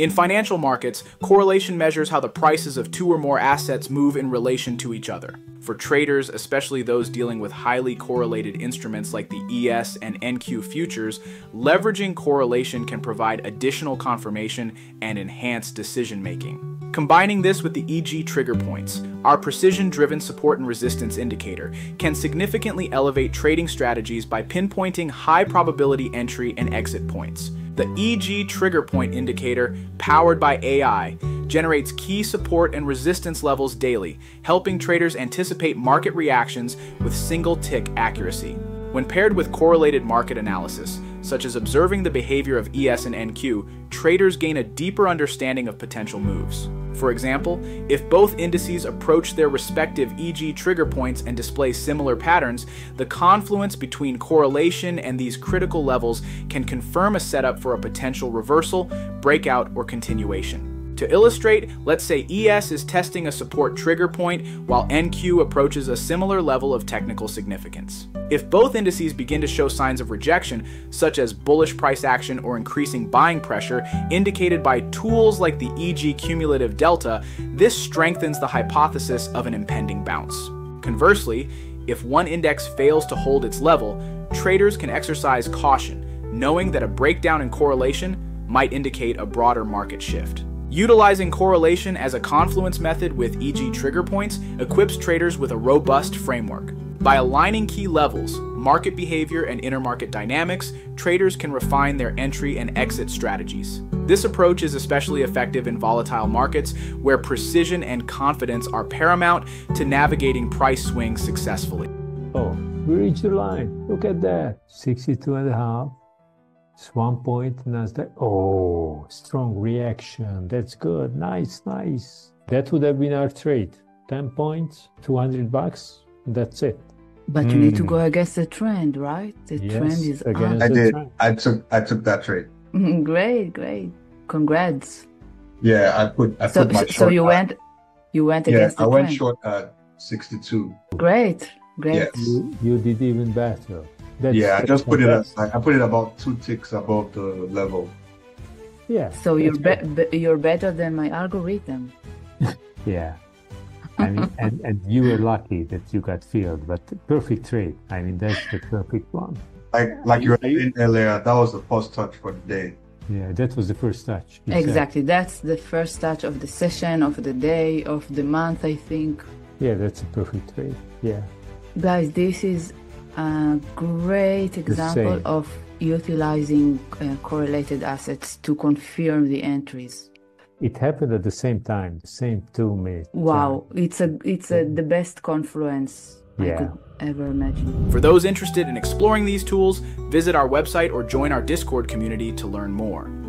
In financial markets, correlation measures how the prices of two or more assets move in relation to each other. For traders, especially those dealing with highly correlated instruments like the ES and NQ futures, leveraging correlation can provide additional confirmation and enhance decision-making. Combining this with the EG trigger points, our precision-driven support and resistance indicator, can significantly elevate trading strategies by pinpointing high probability entry and exit points. The EG trigger point indicator, powered by AI, generates key support and resistance levels daily, helping traders anticipate market reactions with single-tick accuracy. When paired with correlated market analysis, such as observing the behavior of ES and NQ, traders gain a deeper understanding of potential moves. For example, if both indices approach their respective EG trigger points and display similar patterns, the confluence between correlation and these critical levels can confirm a setup for a potential reversal, breakout, or continuation. To illustrate, let's say ES is testing a support trigger point while NQ approaches a similar level of technical significance. If both indices begin to show signs of rejection, such as bullish price action or increasing buying pressure, indicated by tools like the EG cumulative delta, this strengthens the hypothesis of an impending bounce. Conversely, if one index fails to hold its level, traders can exercise caution, knowing that a breakdown in correlation might indicate a broader market shift. Utilizing correlation as a confluence method with EG trigger points equips traders with a robust framework. By aligning key levels, market behavior, and intermarket dynamics, traders can refine their entry and exit strategies. This approach is especially effective in volatile markets, where precision and confidence are paramount to navigating price swings successfully. Oh, we reached the line. Look at that. 62.5. It's 1 point, Nasdaq. Oh, strong reaction. That's good. Nice, nice. That would have been our trade. 10 points, $200. That's it. But you need to go against the trend, right? The trend is up. I did. I took that trade. Great, great. Congrats. Yeah, I put my short. So you went against the trend. Yeah, I went short at 62. Great, great. Yes. You did even better. That's I just put it I put it about 2 ticks above the level. Yeah. So you're better than my algorithm. Yeah. I mean, and you were lucky that you got filled, but perfect trade. I mean, that's the perfect one. Like you were saying earlier, that was the first touch for the day. Yeah, that was the first touch. Exactly. That's the first touch of the session, of the day, of the month, I think. Yeah, that's a perfect trade. Yeah. Guys, this is a great example of utilizing correlated assets to confirm the entries. It happened at the same time, the same 2 minutes. Wow, it's the best confluence I could ever imagine. For those interested in exploring these tools, visit our website or join our Discord community to learn more.